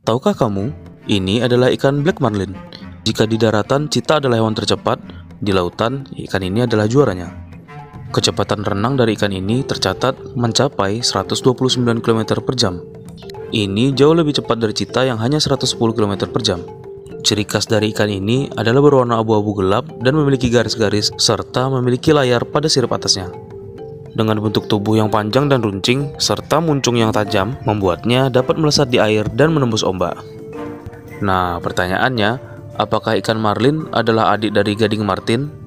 Tahukah kamu, ini adalah ikan Black Marlin. Jika di daratan cheetah adalah hewan tercepat, di lautan ikan ini adalah juaranya. Kecepatan renang dari ikan ini tercatat mencapai 129 km/jam. Ini jauh lebih cepat dari cheetah yang hanya 110 km/jam. Ciri khas dari ikan ini adalah berwarna abu-abu gelap dan memiliki garis-garis serta memiliki layar pada sirip atasnya. Dengan bentuk tubuh yang panjang dan runcing serta muncung yang tajam membuatnya dapat melesat di air dan menembus ombak. Nah, pertanyaannya, apakah ikan marlin adalah adik dari gading martin?